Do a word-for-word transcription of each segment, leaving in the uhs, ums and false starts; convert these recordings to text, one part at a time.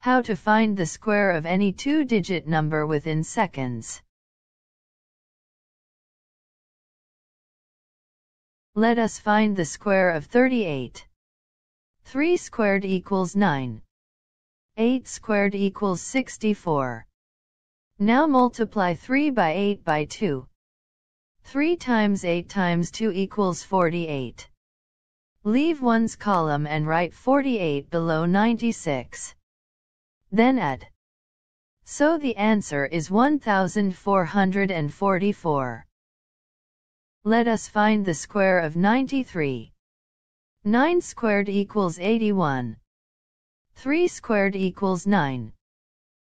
How to find the square of any two-digit number within seconds. Let us find the square of thirty-eight. three squared equals nine. eight squared equals sixty-four. Now multiply three by eight by two. three times eight times two equals forty-eight. Leave ones column and write forty-eight below ninety-six. Then add. So the answer is one thousand four hundred forty-four. Let us find the square of ninety-three. nine squared equals eighty-one. three squared equals nine.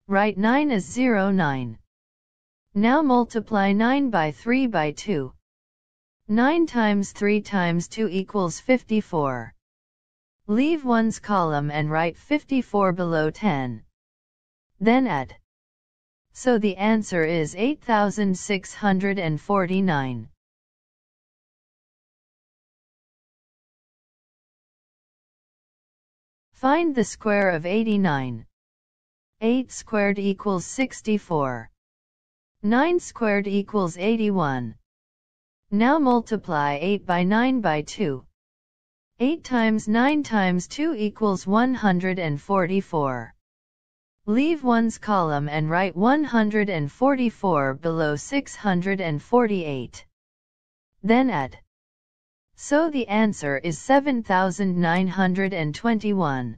Write nine as zero nine. Now multiply nine by three by two. nine times three times two equals fifty-four. Leave ones column and write fifty-four below ten. Then add. So the answer is eight thousand six hundred forty-nine. Find the square of eighty-nine. eight squared equals sixty-four. nine squared equals eighty-one. Now multiply eight by nine by two. eight times nine times two equals one hundred forty-four. Leave ones column and write one hundred forty-four below six hundred forty-eight. Then add. So the answer is seven thousand nine hundred twenty-one.